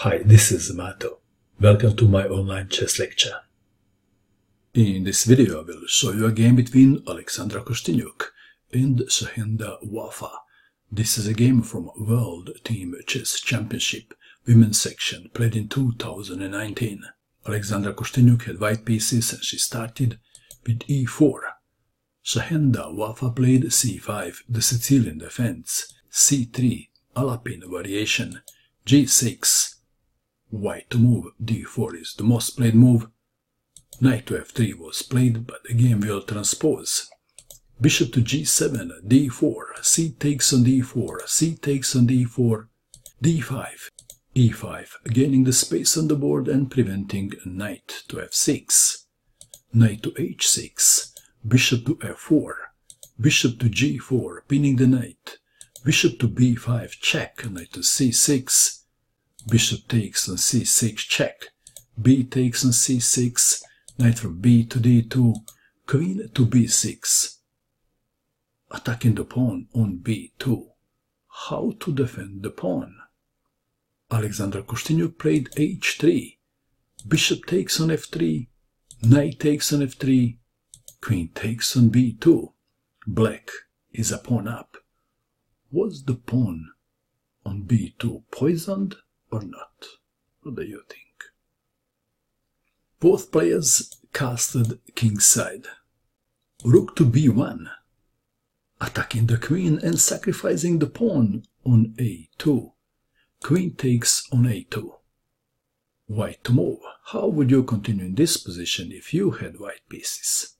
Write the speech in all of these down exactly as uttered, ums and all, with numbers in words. Hi, this is Mato. Welcome to my online chess lecture. In this video I will show you a game between Alexandra Kosteniuk and Shahenda Wafa. This is a game from World Team Chess Championship, Women's Section, played in two thousand nineteen. Alexandra Kosteniuk had white pieces and she started with e four. Shahenda Wafa played c five, the Sicilian defense, c three, Alapin variation, g six, white to move, d four is the most played move, knight to f three was played, but the game will transpose. Bishop to g seven, d four, c takes on d four, c takes on d four, d five, e five, gaining the space on the board and preventing knight to f six, knight to h six, bishop to f four, bishop to g four, pinning the knight, bishop to b five, check, knight to c six, bishop takes on c six, check, b takes on c six, knight from b to d two, queen to b six, attacking the pawn on b two. How to defend the pawn? Alexandra Kosteniuk played h three, bishop takes on f three, knight takes on f three, queen takes on b two, black is a pawn up. Was the pawn on b two poisoned or not? What do you think? Both players casted kingside. Rook to b one, attacking the queen and sacrificing the pawn on a two. Queen takes on a two. White to move. How would you continue in this position if you had white pieces?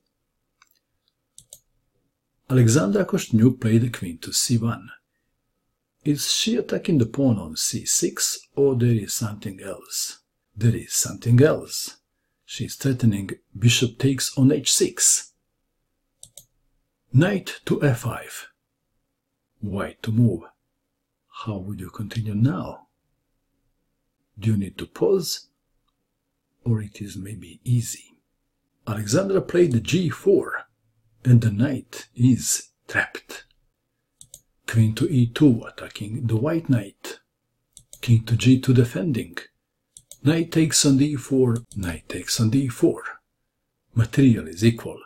Alexandra Kosteniuk played the queen to c one. Is she attacking the pawn on c six, or there is something else? There is something else. She is threatening bishop takes on h six. Knight to f five. White to move. How would you continue now? Do you need to pause? Or it is maybe easy. Alexandra played the g four, and the knight is trapped. Queen to e two, attacking the white knight. King to g two, defending. Knight takes on d four, knight takes on d four. Material is equal.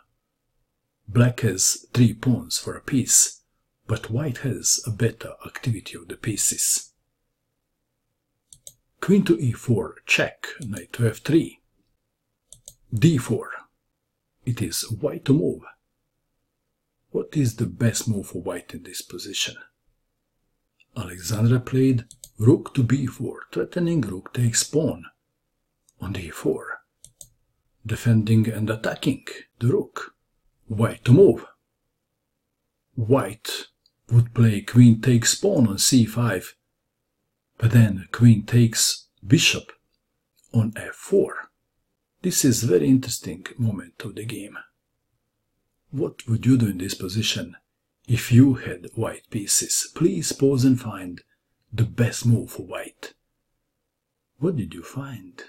Black has three pawns for a piece, but white has a better activity of the pieces. Queen to e four, check, knight to f three. d four. It is white to move. What is the best move for white in this position? Alexandra played rook to b four, threatening rook takes pawn on d four, defending and attacking the rook. White to move. White would play queen takes pawn on c five, but then queen takes bishop on f four. This is very interesting moment of the game. What would you do in this position if you had white pieces? Please pause and find the best move for white. What did you find?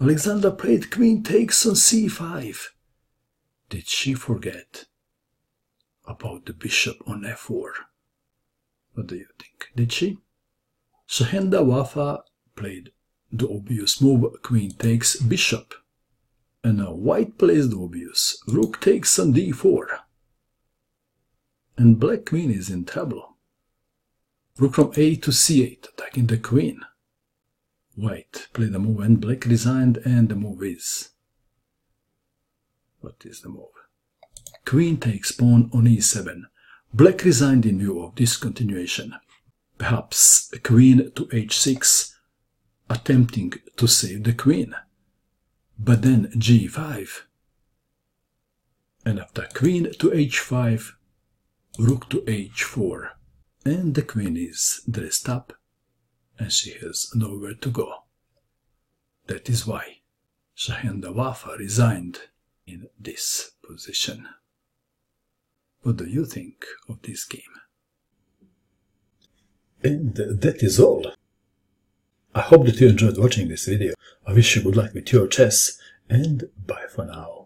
Alexandra played queen takes on c five. Did she forget about the bishop on f four? What do you think? Did she? Shahenda Wafa played the obvious move, queen takes bishop. And now white plays the obvious. Rook takes on d four. And black queen is in trouble. Rook from a to c eight, attacking the queen. White played the move and black resigned, and the move is... What is the move? Queen takes pawn on e seven. Black resigned in view of this continuation. Perhaps queen to h six, attempting to save the queen. But then g five, and after queen to h five, rook to h four, and the queen is dressed up, and she has nowhere to go. That is why Shahenda Wafa resigned in this position. What do you think of this game? And that is all. I hope that you enjoyed watching this video. I wish you good luck with your chess, and bye for now.